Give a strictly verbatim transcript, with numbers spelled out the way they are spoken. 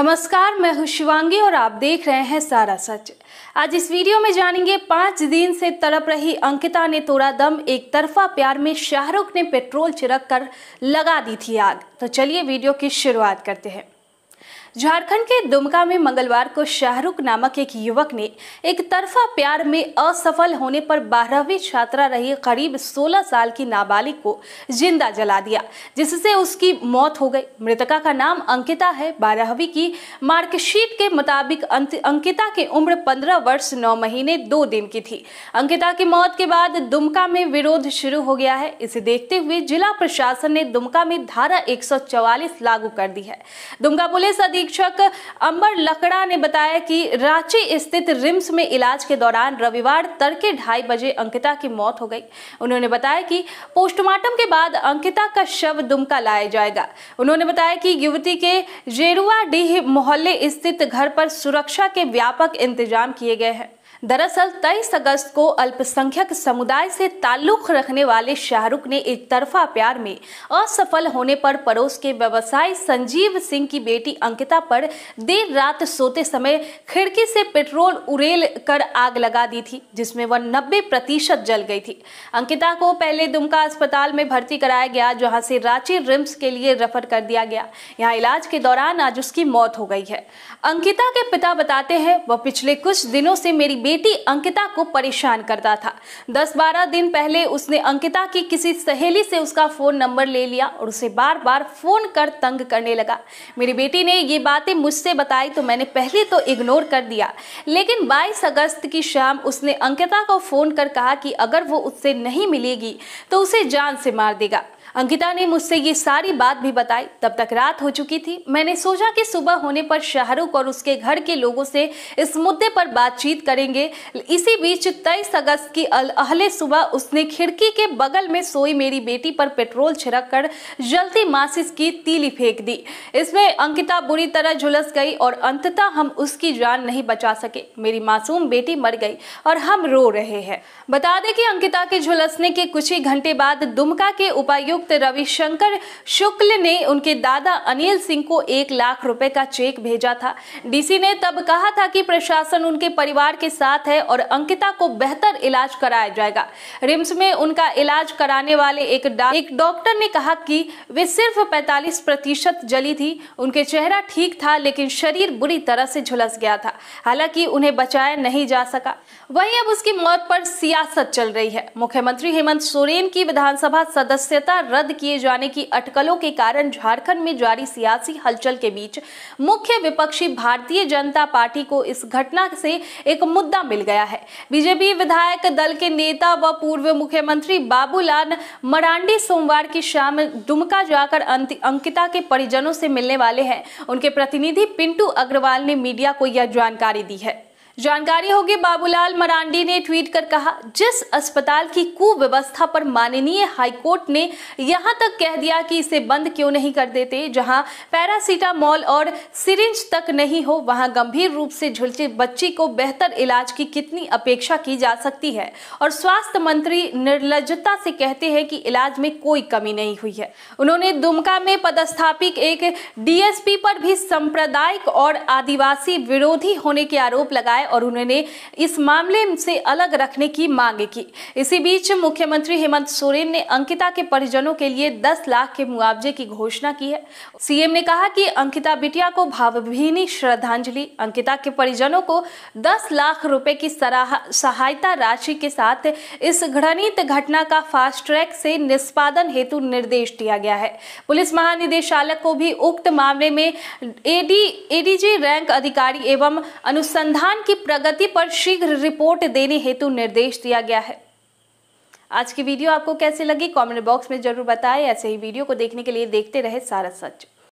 नमस्कार, मैं हूं शिवांगी और आप देख रहे हैं सारा सच। आज इस वीडियो में जानेंगे, पाँच दिन से तड़प रही अंकिता ने तोड़ा दम, एक तरफा प्यार में शाहरुख ने पेट्रोल छिड़क कर लगा दी थी आग। तो चलिए वीडियो की शुरुआत करते हैं। झारखंड के दुमका में मंगलवार को शाहरुख नामक एक युवक ने एक तरफा प्यार में असफल होने पर बारहवीं छात्रा रही करीब सोलह साल की नाबालिग को जिंदा जला दिया, जिससे उसकी मौत हो गई। मृतका का नाम अंकिता है। बारहवीं की मार्कशीट के मुताबिक अंकिता की उम्र पंद्रह वर्ष नौ महीने दो दिन की थी। अंकिता की मौत के बाद दुमका में विरोध शुरू हो गया है। इसे देखते हुए जिला प्रशासन ने दुमका में धारा एक सौ चौवालीस लागू कर दी है। दुमका पुलिस अधीक्षक अंबर लकड़ा ने बताया कि रांची स्थित रिम्स में इलाज के दौरान रविवार तड़के ढाई बजे अंकिता की मौत हो गई। उन्होंने बताया कि पोस्टमार्टम के बाद अंकिता का शव दुमका लाया जाएगा। उन्होंने बताया कि युवती के जेरुआ डीह मोहल्ले स्थित घर पर सुरक्षा के व्यापक इंतजाम किए गए हैं। दरअसल तेईस अगस्त को अल्पसंख्यक समुदाय से ताल्लुक रखने वाले शाहरुख ने एक तरफा प्यार में असफल होने पर पड़ोस के व्यवसायी संजीव सिंह की बेटी अंकिता पर देर रात सोते समय खिड़की से पेट्रोल उड़ेल कर आग लगा दी थी, जिसमें वह नब्बे प्रतिशत जल गई थी। अंकिता को पहले दुमका अस्पताल में भर्ती कराया गया, जहां से रांची रिम्स के लिए रेफर कर दिया गया। यहाँ इलाज के दौरान आज उसकी मौत हो गई है। अंकिता के पिता बताते हैं, वह पिछले कुछ दिनों से मेरी बेटी अंकिता को परेशान करता था। दस बारह दिन पहले उसने अंकिता की किसी सहेली से उसका फोन नंबर ले लिया और उसे बार बार फोन कर तंग करने लगा। मेरी बेटी ने ये बातें मुझसे बताई तो मैंने पहले तो इग्नोर कर दिया, लेकिन बाईस अगस्त की शाम उसने अंकिता को फोन कर कहा कि अगर वो उससे नहीं मिलेगी तो उसे जान से मार देगा। अंकिता ने मुझसे ये सारी बात भी बताई। तब तक रात हो चुकी थी। मैंने सोचा कि सुबह होने पर शाहरुख और उसके घर के लोगों से इस मुद्दे पर बातचीत करेंगे। इसी बीच तेईस अगस्त की अहले सुबह उसने खिड़की के बगल में सोई मेरी बेटी पर पेट्रोल छिड़क कर जलती माचिस की तीली फेंक दी। इसमें अंकिता बुरी तरह झुलस गई और अंततः हम उसकी जान नहीं बचा सके। मेरी मासूम बेटी मर गई और हम रो रहे हैं। बता दें कि अंकिता के झुलसने के कुछ ही घंटे बाद दुमका के उपायुक्त रविशंकर शुक्ल ने उनके दादा अनिल सिंह को एक लाख रुपए का चेक भेजा था। डीसी ने तब कहा था कि प्रशासन उनके परिवार के साथ है और अंकिता को बेहतर इलाज कराया जाएगा। रिम्स में उनका इलाज कराने वाले एक, डा, एक डॉक्टर ने कहा कि वे सिर्फ पैंतालीस प्रतिशत जली थी। उनके चेहरा ठीक था, लेकिन शरीर बुरी तरह से झुलस गया था। हालांकि उन्हें बचाया नहीं जा सका। वहीं अब उसकी मौत पर सियासत चल रही है। मुख्यमंत्री हेमंत सोरेन की विधानसभा सदस्यता रद्द किए जाने की अटकलों के कारण झारखंड में जारी सियासी हलचल के बीच मुख्य विपक्षी भारतीय जनता पार्टी को इस घटना से एक मुद्दा मिल गया है। बीजेपी विधायक दल के नेता व पूर्व मुख्यमंत्री बाबूलाल मरांडी सोमवार की शाम दुमका जाकर अंकिता के परिजनों से मिलने वाले हैं। उनके प्रतिनिधि पिंटू अग्रवाल ने मीडिया को यह जानकारी दी है। जानकारी होगी, बाबूलाल मरांडी ने ट्वीट कर कहा, जिस अस्पताल की कुव्यवस्था पर माननीय हाईकोर्ट ने यहां तक कह दिया कि इसे बंद क्यों नहीं कर देते, जहां पैरासीटामॉल और सिरिंज तक नहीं हो, वहां गंभीर रूप से झुलसी बच्ची को बेहतर इलाज की कितनी अपेक्षा की जा सकती है। और स्वास्थ्य मंत्री निर्लजता से कहते हैं कि इलाज में कोई कमी नहीं हुई है। उन्होंने दुमका में पदस्थापित एक डीएसपी पर भी सांप्रदायिक और आदिवासी विरोधी होने के आरोप लगाए और उन्होंने इस मामले से अलग रखने की मांग की। इसी बीच मुख्यमंत्री हेमंत सोरेन ने अंकिता के परिजनों के लिए दस लाख के मुआवजे की घोषणा की है। सीएम ने कहा कि अंकिता बिटिया को भावभीनी श्रद्धांजलि। अंकिता के परिजनों को दस लाख रुपए की सहायता राशि के साथ इस घृणित घटना का फास्ट ट्रैक से निष्पादन हेतु निर्देश दिया गया है। पुलिस महानिदेशालय को भी उक्त मामले में एडी एडीजी रैंक अधिकारी एवं अनुसंधान की प्रगति पर शीघ्र रिपोर्ट देने हेतु निर्देश दिया गया है। आज की वीडियो आपको कैसे लगी, कमेंट बॉक्स में जरूर बताएं। ऐसे ही वीडियो को देखने के लिए देखते रहे सारा सच।